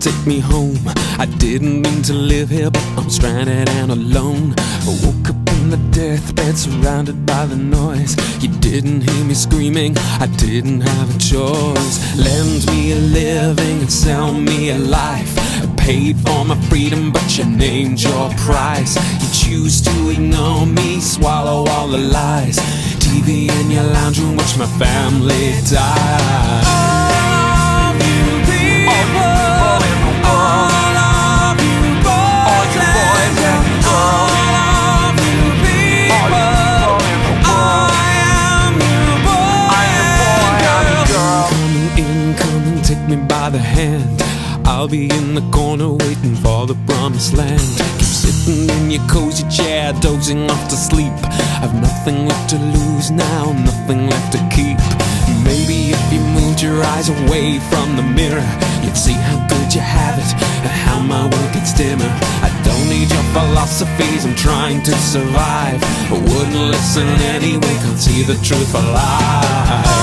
and take me home. I didn't mean to live here, but I'm stranded and alone. I woke up in the deathbed, surrounded by the noise. You didn't hear me screaming, I didn't have a choice. Lend me a living and sell me a life. I paid for my freedom, but you named your price. You choose to ignore me, swallow all the lies. TV in your lounge room, watch my family die. The hand, I'll be in the corner waiting for the promised land. Keep sitting in your cozy chair, dozing off to sleep. I've nothing left to lose now, nothing left to keep. Maybe if you moved your eyes away from the mirror, you'd see how good you have it and how my world gets dimmer. I don't need your philosophies, I'm trying to survive. I wouldn't listen anyway, can't see the truth alive.